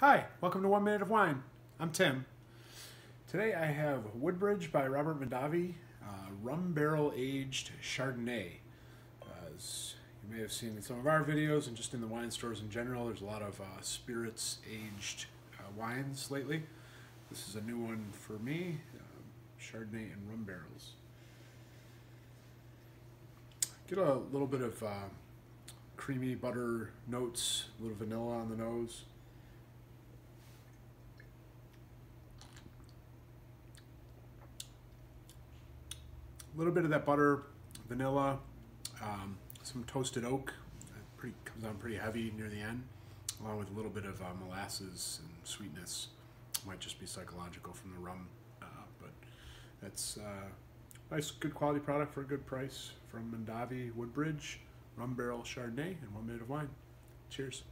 Hi, welcome to 1 Minute of Wine. I'm Tim. Today I have Woodbridge by Robert Mondavi, Rum Barrel Aged Chardonnay. As you may have seen in some of our videos and just in the wine stores in general, there's a lot of spirits aged wines lately. This is a new one for me, Chardonnay and rum barrels. Get a little bit of creamy butter notes, a little vanilla on the nose. A little bit of that butter, vanilla, some toasted oak. It comes on pretty heavy near the end, along with a little bit of molasses and sweetness. Might just be psychological from the rum, but that's nice, good quality product for a good price from Mondavi Woodbridge, Rum Barrel Chardonnay, and 1 Minute of Wine. Cheers.